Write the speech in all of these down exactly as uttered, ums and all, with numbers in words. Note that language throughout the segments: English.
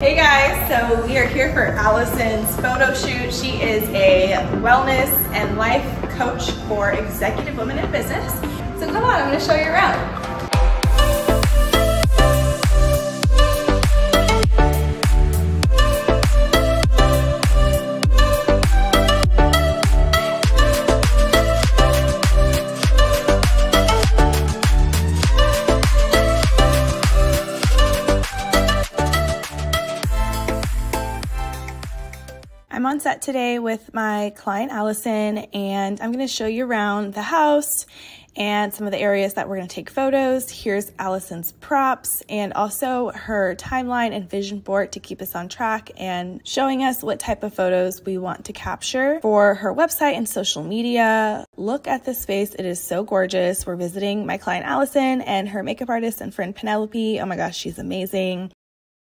Hey guys, so we are here for Allison's photo shoot. She is a wellness and life coach for executive women in business. So come on, I'm going to show you around. I'm on set today with my client Allison, and I'm going to show you around the house and some of the areas that we're going to take photos. Here's Allison's props and also her timeline and vision board to keep us on track and showing us what type of photos we want to capture for her website and social media. Look at this space. It is so gorgeous. We're visiting my client Allison and her makeup artist and friend Penelope. Oh my gosh, she's amazing.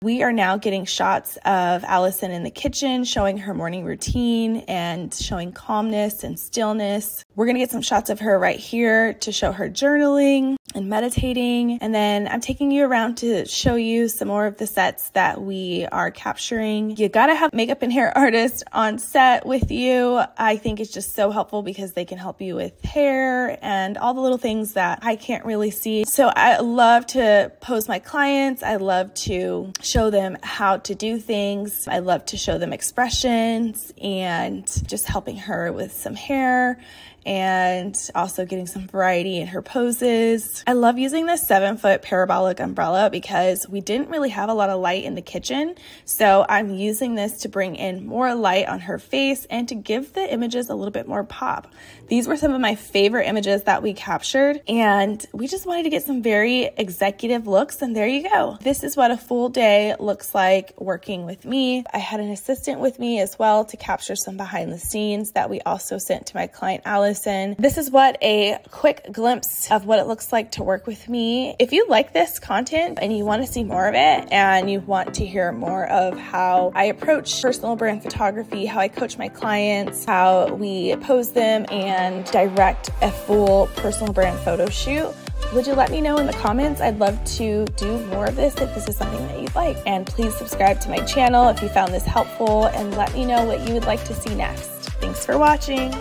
We are now getting shots of Allison in the kitchen, showing her morning routine and showing calmness and stillness. We're gonna get some shots of her right here to show her journaling and meditating. And then I'm taking you around to show you some more of the sets that we are capturing. You gotta have makeup and hair artists on set with you. I think it's just so helpful because they can help you with hair and all the little things that I can't really see. So I love to pose my clients. I love to show them how to do things. I love to show them expressions and just helping her with some hair and also getting some variety in her poses. I love using this seven foot parabolic umbrella because we didn't really have a lot of light in the kitchen. So I'm using this to bring in more light on her face and to give the images a little bit more pop. These were some of my favorite images that we captured, and we just wanted to get some very executive looks, and there you go. This is what a full day looks like working with me. I had an assistant with me as well to capture some behind the scenes that we also sent to my client Allison. This is what a quick glimpse of what it looks like to work with me. If you like this content and you want to see more of it and you want to hear more of how I approach personal brand photography, how I coach my clients, how we pose them and direct a full personal brand photo shoot, would you let me know in the comments? I'd love to do more of this if this is something that you'd like. And please subscribe to my channel if you found this helpful, and let me know what you would like to see next. Thanks for watching.